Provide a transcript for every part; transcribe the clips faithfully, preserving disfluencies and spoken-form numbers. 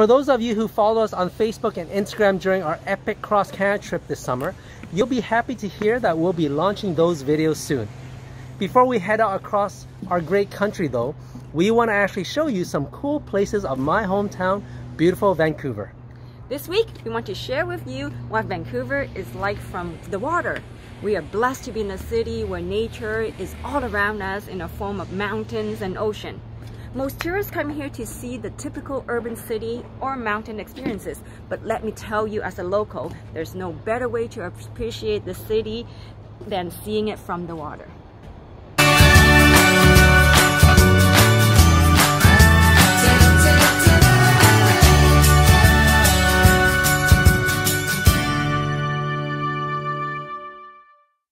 For those of you who follow us on Facebook and Instagram during our epic cross-Canada trip this summer, you'll be happy to hear that we'll be launching those videos soon. Before we head out across our great country though, we want to actually show you some cool places of my hometown, beautiful Vancouver. This week, we want to share with you what Vancouver is like from the water. We are blessed to be in a city where nature is all around us in a form of mountains and ocean. Most tourists come here to see the typical urban city or mountain experiences, but let me tell you as a local, there's no better way to appreciate the city than seeing it from the water.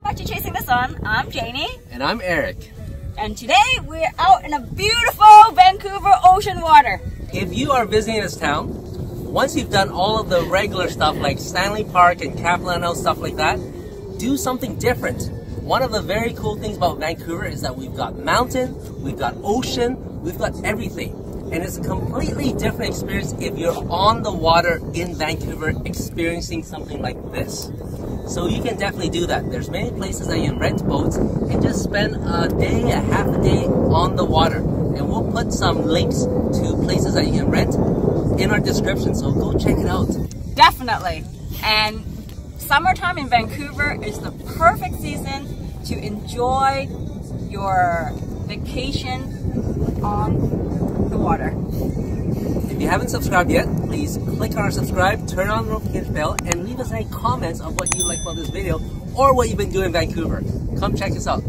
Welcome to Chasing the Sun. I'm Janie. And I'm Eric. And today we're out in a beautiful Vancouver ocean water. If you are visiting this town, once you've done all of the regular stuff like Stanley Park and Capilano, stuff like that, do something different. One of the very cool things about Vancouver is that we've got mountain, we've got ocean, we've got everything. And it's a completely different experience if you're on the water in Vancouver experiencing something like this. So you can definitely do that. There's many places that you can rent boats and just spend a day, a half a day on the water. And we'll put some links to places that you can rent in our description, so go check it out. Definitely. And summertime in Vancouver is the perfect season to enjoy your vacation on the water. If you haven't subscribed yet, please click on our subscribe, turn on the notification bell, and leave us any comments on what you like about this video or what you've been doing in Vancouver. Come check us out.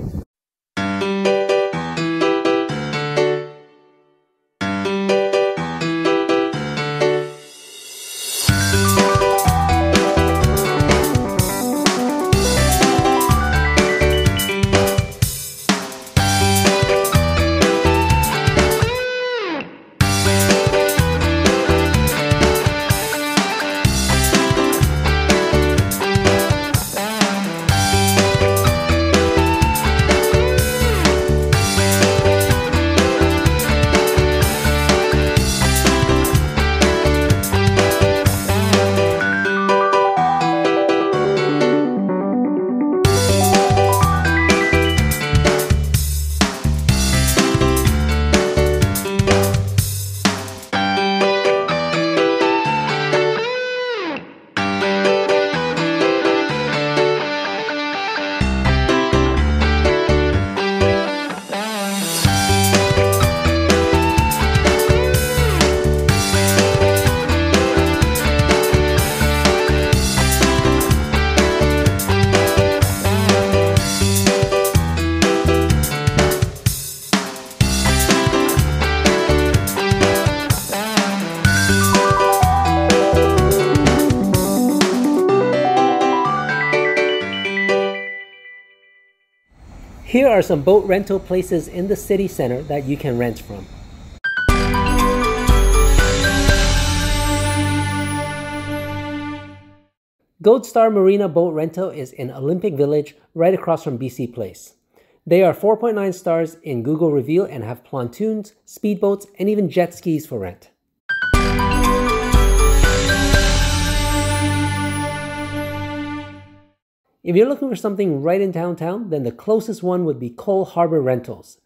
Here are some boat rental places in the city center that you can rent from. Gold Star Marina Boat Rental is in Olympic Village right across from B C Place. They are four point nine stars in Google Review and have pontoons, speedboats, and even jet skis for rent. If you're looking for something right in downtown, then the closest one would be Coal Harbour Rentals.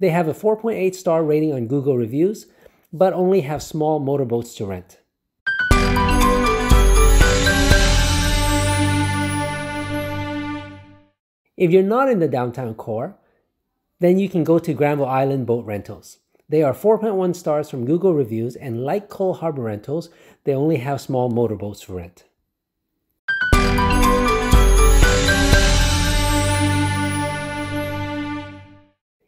They have a four point eight star rating on Google Reviews, but only have small motorboats to rent. If you're not in the downtown core, then you can go to Granville Island Boat Rentals. They are four point one stars from Google Reviews, and like Coal Harbour Rentals, they only have small motorboats for rent.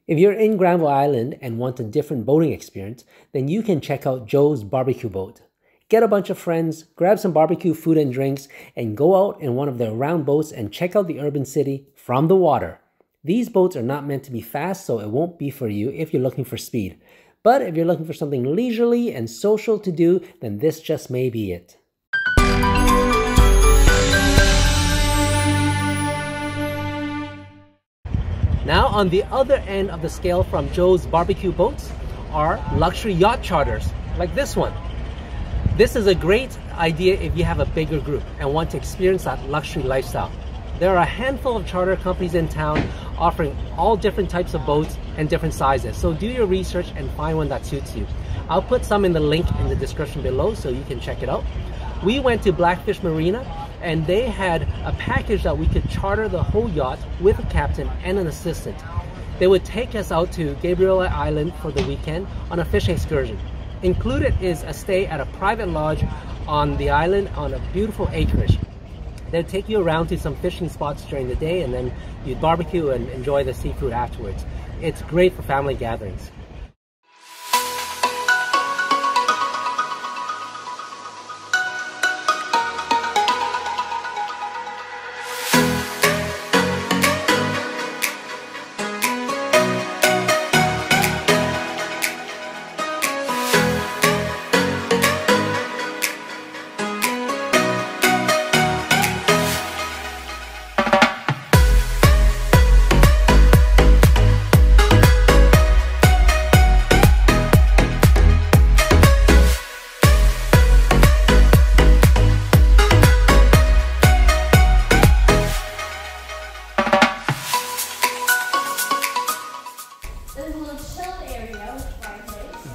If you're in Granville Island and want a different boating experience, then you can check out Joe's B B Q Boat. Get a bunch of friends, grab some barbecue food and drinks, and go out in one of their round boats and check out the urban city from the water. These boats are not meant to be fast, so it won't be for you if you're looking for speed. But if you're looking for something leisurely and social to do, then this just may be it. Now on the other end of the scale from Joe's B B Q Boats are luxury yacht charters, like this one. This is a great idea if you have a bigger group and want to experience that luxury lifestyle. There are a handful of charter companies in town offering all different types of boats and different sizes, so do your research and find one that suits you. I'll put some in the link in the description below so you can check it out. We went to Blackfish Marina and they had a package that we could charter the whole yacht with a captain and an assistant. They would take us out to Gabriola Island for the weekend on a fishing excursion. Included is a stay at a private lodge on the island on a beautiful acreage. They'll take you around to some fishing spots during the day and then you'd barbecue and enjoy the seafood afterwards. It's great for family gatherings.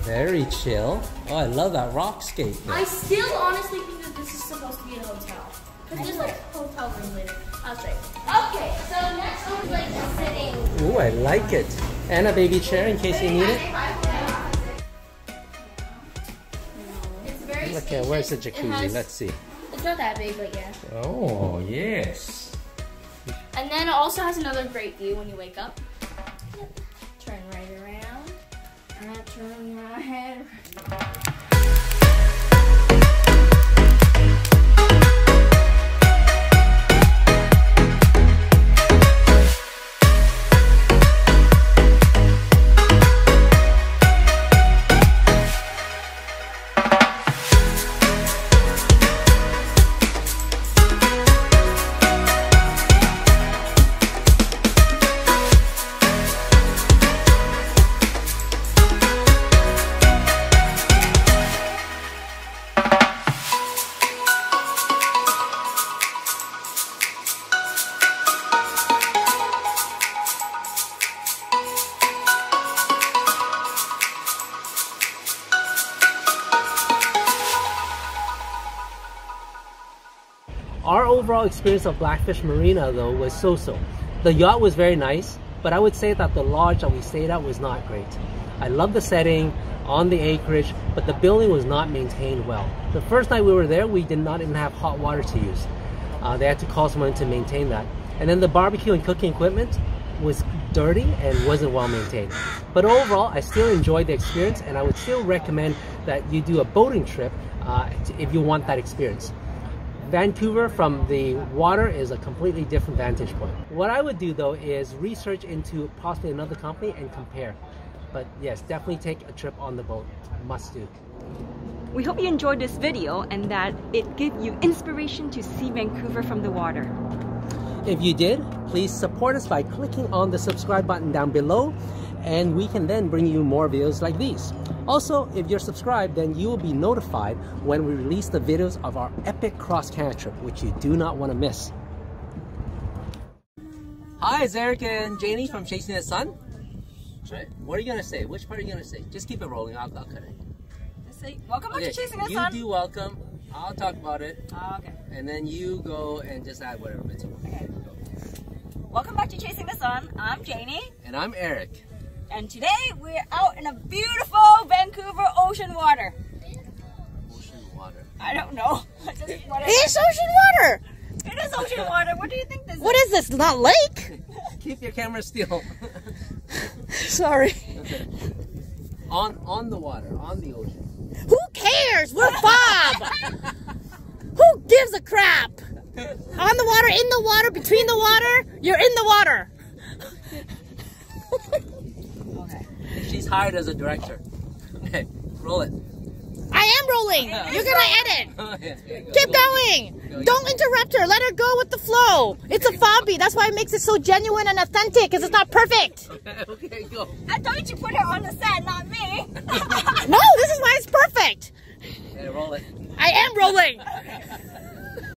Very chill. Oh, I love that rock scape. I still honestly think that this is supposed to be a hotel. Because there's like hotel room later. I'll show you. Okay, so next one's like a sitting. Ooh, I like it. And a baby chair in case you need it. It's very spacious. Okay, where's the jacuzzi? Let's see. It's not that big, but yeah. Oh, yes. And then it also has another great view when you wake up. Yep. Turn right around. I turn my head. Our overall experience of Blackfish Marina though was so-so. The yacht was very nice, but I would say that the lodge that we stayed at was not great. I love the setting on the acreage, but the building was not maintained well. The first night we were there, we did not even have hot water to use. Uh, they had to call someone to maintain that. And then the barbecue and cooking equipment was dirty and wasn't well maintained. But overall, I still enjoyed the experience and I would still recommend that you do a boating trip uh, if you want that experience. Vancouver from the water is a completely different vantage point. What I would do though is research into possibly another company and compare. But yes, definitely take a trip on the boat. Must do. We hope you enjoyed this video and that it gave you inspiration to see Vancouver from the water. If you did, please support us by clicking on the subscribe button down below and we can then bring you more videos like these. Also, if you're subscribed, then you will be notified when we release the videos of our epic cross-Canada trip, which you do not want to miss. Hi, it's Eric and Janie from Chasing the Sun. Right. What are you going to say? Which part are you going to say? Just keep it rolling. I'll, I'll cut it. Just say, welcome okay. back to Chasing the you Sun. You do welcome. I'll talk about it. Uh, okay. And then you go and just add whatever bits you want. Okay. Welcome back to Chasing the Sun. I'm Janie. And I'm Eric. And today we're out in a beautiful Vancouver ocean water. Ocean water. I don't know. Just it is ocean water. It is ocean water. What do you think this is? What is this? Not lake? Keep your camera still. Sorry. Okay. On on the water, on the ocean. Who cares? We're Bob. Who gives a crap? On the water, in the water, between the water, you're in the water. She's hired as a director. Okay, roll it. I am rolling. Yeah. You're gonna edit. Oh, yeah. Yeah, go. Keep going. Go. Don't interrupt her. Let her go with the flow. It's a fobby. That's why it makes it so genuine and authentic, because it's not perfect. Okay, okay, go. I thought you put her on the set, not me. No, this is why it's perfect. Yeah, roll it. I am rolling!